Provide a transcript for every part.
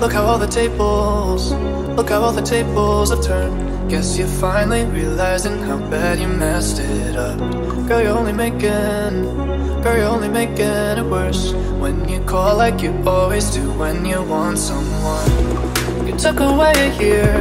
Look how all the tables, look how all the tables have turned. Guess you're finally realizing how bad you messed it up. Girl, you're only making it worse when you call like you always do when you want someone. You took away a year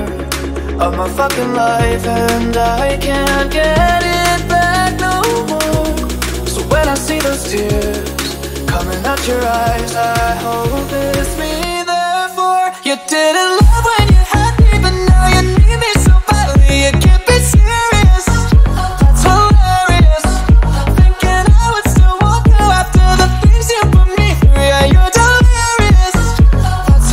of my fucking life and I can't get it back no more. So when I see those tears coming out your eyes, I hope it's me. Therefore, you didn't love when you had me, but now you need me so badly you can't be serious. That's hilarious. Thinking I would still want you after the things you put me through. Yeah, you're delirious. That's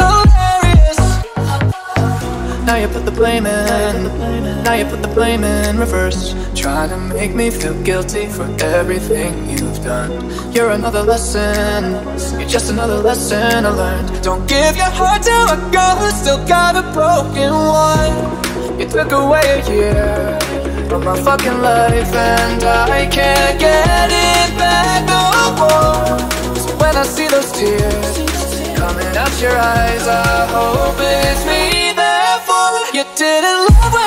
hilarious. Now you put the blame in, now you put the blame in reverse, trying to make me feel guilty for everything you've done. You're another lesson, you're just another lesson I learned. Don't give your heart to a girl who's still got a broken one. You took away a year from my fucking life and I can't get it back no more. So when I see those tears coming out your eyes, I hope it's me. Therefore, you didn't love me.